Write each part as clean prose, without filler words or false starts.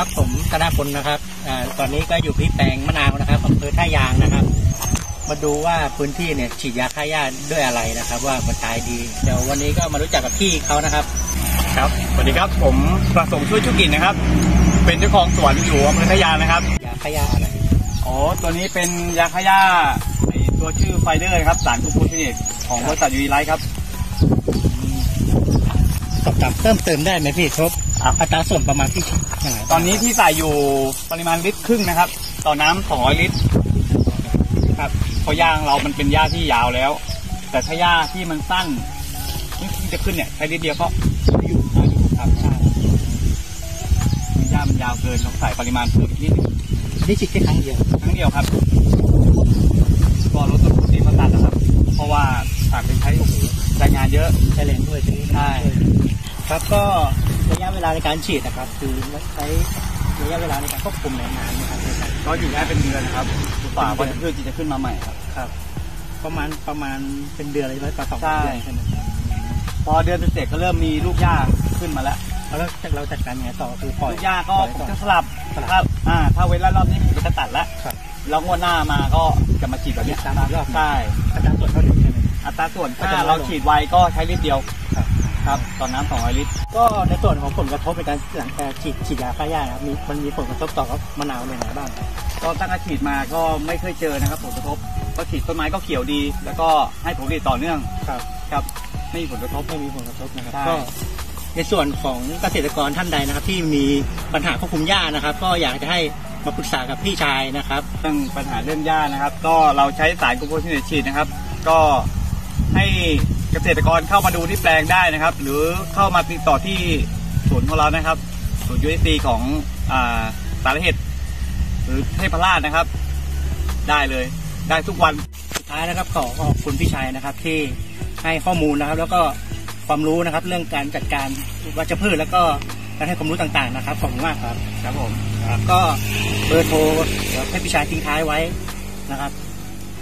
ครับผมธนพลนะครับตอนนี้ก็อยู่ที่แปลงมะนาวนะครับอำเภอท่ายางนะครับมาดูว่าพื้นที่เนี่ยฉีดยาฆ่าหญ้าด้วยอะไรนะครับว่ามันตายดีเดี๋ยววันนี้ก็มารู้จักกับพี่เขานะครับครับสวัสดีครับผมประสงค์ช่วยชุกินนะครับเป็นเจ้าของสวนอยู่อำเภอท่ายางนะครับยาฆ่าหญ้าอะไรอ๋อตัวนี้เป็นยาฆ่าหญ้าตัวชื่อไฟเดอร์ครับสารกลูโคซิเนตของบริษัทยูวีไลท์ครับตับเพิ่มเติมได้ไหมพี่ครับอัตราส่วนประมาณที่ตอนนี้ที่ใส่อยู่ปริมาณลิตรครึ่งนะครับต่อน้ำ200ลิตรครับเพราะหญ้าเรามันเป็นหญ้าที่ยาวแล้วแต่ถ้าหญ้าที่มันสั้นที่จะขึ้นเนี่ยใช้ลิตรเดียวก็อยู่ครับหญ้ามันยาวเกินต้องใส่ปริมาณเพิ่มอีกนิดนึงนี่ฉีดแค่ครั้งเดียวครับก็ลดต้นทุนในการตัดนะครับเพราะว่าตัดเป็นใช้แรงงานเยอะใช้แรงด้วยใช่ครับก็ระยะเวลาในการฉีดนะครับคือใช้ระยะเวลาในการควบคุมนานนะครับก็อยู่ได้เป็นเดือนครับป่าวัชพืชจะขึ้นมาใหม่ครับประมาณเป็นเดือนอะไรประมาณ2 เดือนใช่ไหมครับพอเดือนเสร็จก็เริ่มมีลูกหญ้าขึ้นมาแล้วแล้วจากเราจัดการยังไงต่อคือปล่อยหญ้าก็สลับถ้าเว้นรอบนี้ผมจะตัดแล้วแล้วงวดหน้ามาก็จะมาฉีดแบบนี้3 รอบใช่อัตราส่วนเท่าเดิมใช่ไหมอัตราส่วนถ้าเราฉีดไวก็ใช้ลิตรเดียวครับตอนน้ำ200ลิตรก็ในส่วนของผลกระทบในการหลังจากฉีดยาฆ่าหญ้านะครับมันมีผลกระทบต่อมะนาวในไหนบ้างก็ตั้งแต่ฉีดมาก็ไม่เคยเจอนะครับผลกระทบก็ฉีดต้นไม้ก็เขียวดีแล้วก็ให้ผลผลิตต่อเนื่องครับไม่มีผลกระทบนะครับก็ในส่วนของเกษตรกรท่านใดนะครับที่มีปัญหาควบคุมหญ้านะครับก็อยากจะให้มาปรึกษากับพี่ชายนะครับเรื่องปัญหาเรื่องหญ้านะครับก็เราใช้สารกลูโคซิเนตฉีดนะครับก็ให้เกษตรกรเข้ามาดูที่แปลงได้นะครับหรือเข้ามาติดต่อที่ศูนย์ของเรานะครับศูนย์ USDA ของสารเห็ดหรือเทพราชนะครับได้เลยได้ทุกวันสุดท้ายนะครับขอขอบคุณพี่ชายนะครับที่ให้ข้อมูลนะครับแล้วก็ความรู้นะครับเรื่องการจัดการวัชพืชแล้วก็การให้ความรู้ต่างๆนะครับขอบคุณมากครับครับผมก็เบอร์โทรให้พี่ชายทิ้งท้ายไว้นะครับ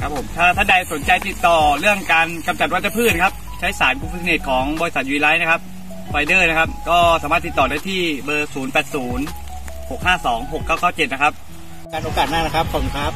ครับผมถ้าท่านใดสนใจติดต่อเรื่องการกำจัดวัชพืชครับใช้สารกลูโคซิเนตของบริษัทยูวีไลท์นะครับไฟเดอร์นะครับก็สามารถติดต่อได้ที่เบอร์ 0806526997 นะครับการโอกาสหน้านะครับขอบคุณครับ